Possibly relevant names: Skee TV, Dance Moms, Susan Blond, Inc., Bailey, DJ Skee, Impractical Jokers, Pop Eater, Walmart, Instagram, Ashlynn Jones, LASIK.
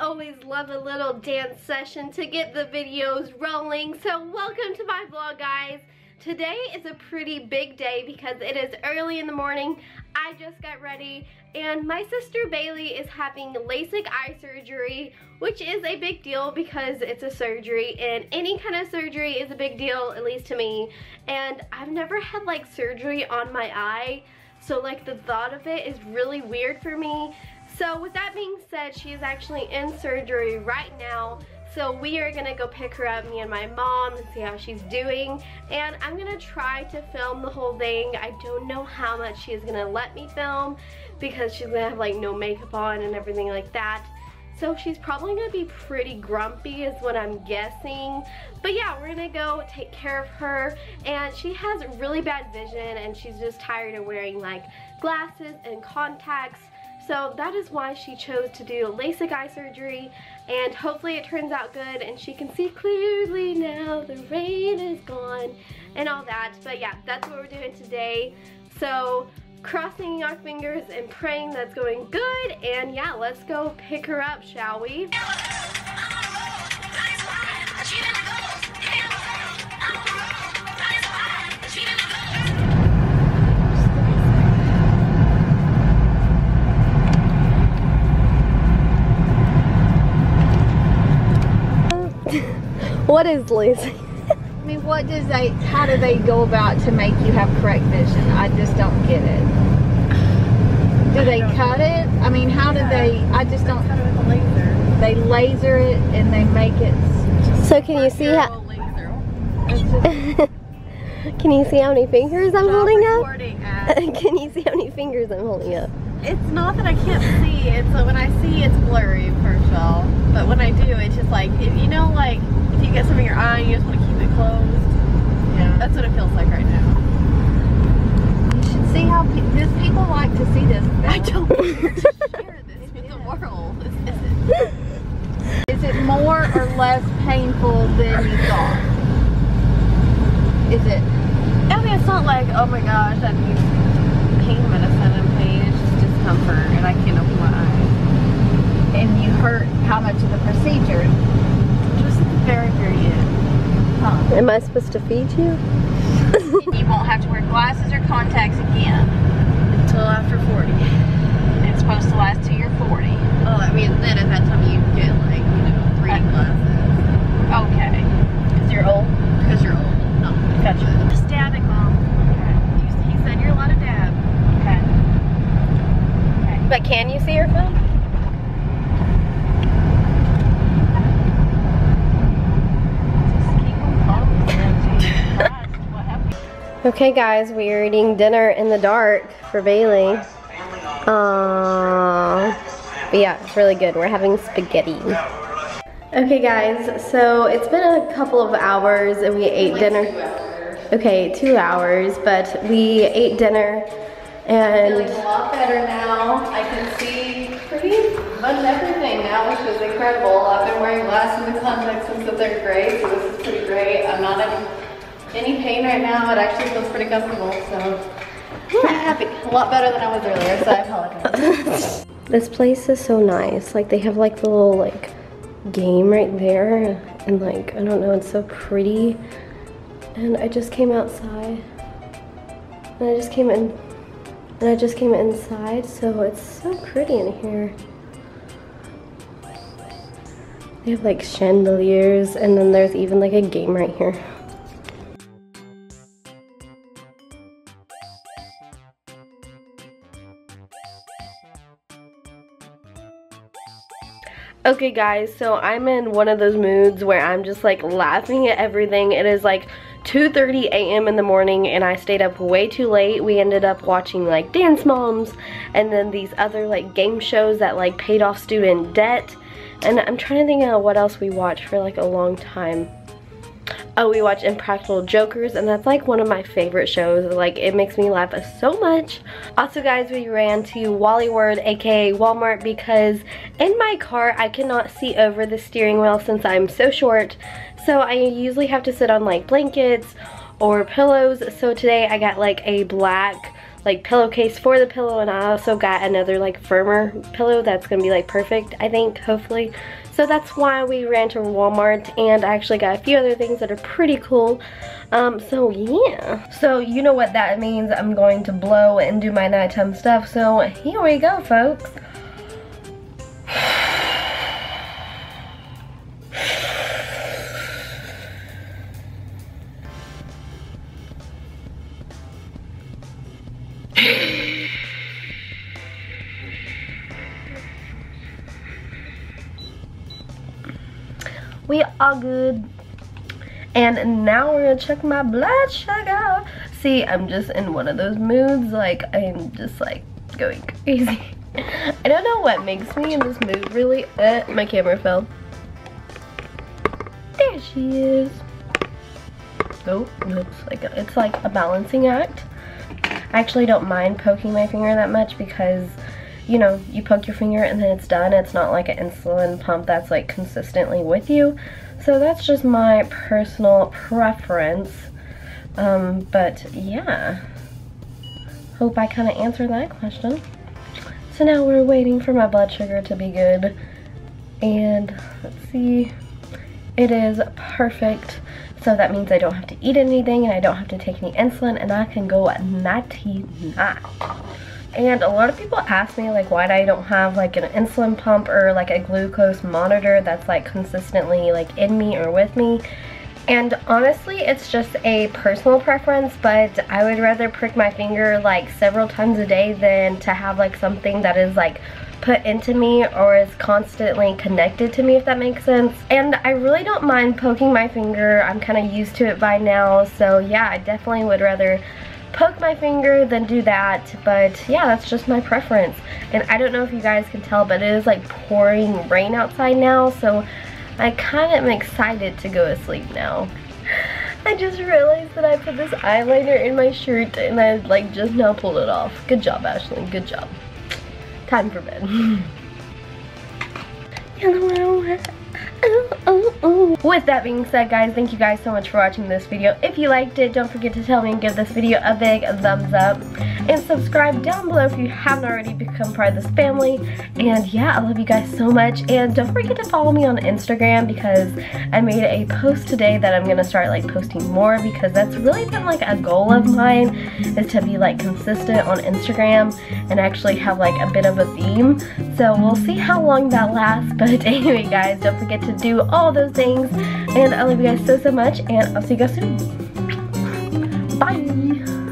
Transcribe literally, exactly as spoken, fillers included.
Always love a little dance session to get the videos rolling. So welcome to my vlog, guys. Today is a pretty big day because it is early in the morning. I just got ready and my sister Bailey is having LASIK eye surgery, which is a big deal because it's a surgery and any kind of surgery is a big deal, at least to me. And I've never had like surgery on my eye, so like the thought of it is really weird for me. So with that being said, she is actually in surgery right now. So we are gonna go pick her up, me and my mom, and see how she's doing. And I'm gonna try to film the whole thing. I don't know how much she is gonna let me film because she's gonna have like no makeup on and everything like that. So she's probably gonna be pretty grumpy is what I'm guessing. But yeah, we're gonna go take care of her. And she has really bad vision and she's just tired of wearing like glasses and contacts. So that is why she chose to do LASIK eye surgery, and hopefully it turns out good and she can see clearly now, the rain is gone and all that. But yeah, that's what we're doing today. So crossing our fingers and praying that's going good, and yeah, let's go pick her up, shall we? What is LASIK? I mean, what does they, how do they go about to make you have correct vision? I just don't get it. Do they cut it? I mean, how do they, I just don't. Cut it with a laser. They laser it and they make it. So can you see how? Can you see how many fingers I'm holding up? Can you see how many fingers I'm holding up? It's not that I can't see. It's like when I see, it's blurry, first of all. But when I do, it's just like, if you know, like, if you get something in your eye, you just want to keep it closed. Yeah. That's what it feels like right now. You should see how pe this, people like to see this. I don't want to share this with the world. Is it more or less painful than you thought? Is it? I mean, it's not like, oh my gosh, I need pain medicine and pain. It's just discomfort, and I can't open my eyes. And you hurt how much of the procedure? Very, very end. Huh. Am I supposed to feed you? You won't have to wear glasses or contacts again until after forty. It's supposed to last till you're forty. Oh, I mean, then at that time you get like, you know, three glasses. Okay. Because you're old? Because you're old. No. Gotcha. Just dab it, Mom. Okay. He said you're allowed to dab. Okay. Okay. But can you see your phone? Okay guys, we are eating dinner in the dark for Bailey. Aww. But yeah, it's really good. We're having spaghetti. Okay guys, so it's been a couple of hours and we ate dinner. Okay, two hours, but we ate dinner and... I'm feeling a lot better now. I can see pretty much everything now, which is incredible. I've been wearing glasses and contacts since the third grade, so this is pretty great. I'm not even... any pain right now. It actually feels pretty comfortable, so pretty happy. A lot better than I was earlier, so I apologize. This place is so nice. Like they have like the little like game right there, and like I don't know, it's so pretty. And I just came outside, and I just came in, and I just came inside. So it's so pretty in here. They have like chandeliers, and then there's even like a game right here. Okay guys, so I'm in one of those moods where I'm just like laughing at everything. It is like two thirty a m in the morning and I stayed up way too late. We ended up watching like Dance Moms and then these other like game shows that like paid off student debt. And I'm trying to think of what else we watched for like a long time. Oh, we watch Impractical Jokers, and that's like one of my favorite shows. Like, it makes me laugh so much. Also, guys, we ran to Wally Word, aka Walmart, because in my car I cannot see over the steering wheel since I'm so short. So I usually have to sit on like blankets or pillows. So today I got like a black like pillowcase for the pillow, and I also got another like firmer pillow that's gonna be like perfect, I think, hopefully. So that's why we ran to Walmart, and I actually got a few other things that are pretty cool. Um, so yeah. So you know what that means. I'm going to blow and do my nighttime stuff. So here we go, folks. We are good. And now we're gonna check my blood sugar. See, I'm just in one of those moods, like I'm just like going crazy. I don't know what makes me in this mood, really. Uh, my camera fell. There she is. Oh, it's like a, it's like a balancing act. I actually don't mind poking my finger that much because, you know, you poke your finger and then it's done. It's not like an insulin pump that's like consistently with you. So that's just my personal preference. Um, but yeah, hope I kind of answered that question. So now we're waiting for my blood sugar to be good. And let's see, it is perfect. So that means I don't have to eat anything and I don't have to take any insulin, and I can go ninety-nine. And a lot of people ask me like why I don't have like an insulin pump or like a glucose monitor that's like consistently like in me or with me. And honestly, it's just a personal preference, but I would rather prick my finger like several times a day than to have like something that is like put into me or is constantly connected to me, if that makes sense. And I really don't mind poking my finger. I'm kind of used to it by now. So yeah, I definitely would rather poke my finger then do that, but yeah, that's just my preference. And I don't know if you guys can tell, but it is like pouring rain outside now, so I kind of am excited to go to sleep now. I just realized that I put this eyeliner in my shirt and I like just now pulled it off. Good job, Ashlyn, good job. Time for bed. With that being said, guys, thank you guys so much for watching this video. If you liked it, don't forget to tell me and give this video a big thumbs up. And subscribe down below if you haven't already become part of this family. And yeah, I love you guys so much. And don't forget to follow me on Instagram because I made a post today that I'm going to start like posting more, because that's really been like a goal of mine, is to be like consistent on Instagram and actually have like a bit of a theme. So we'll see how long that lasts. But anyway, guys, don't forget to do all those things. And I love you guys so, so much, and I'll see you guys soon. Bye!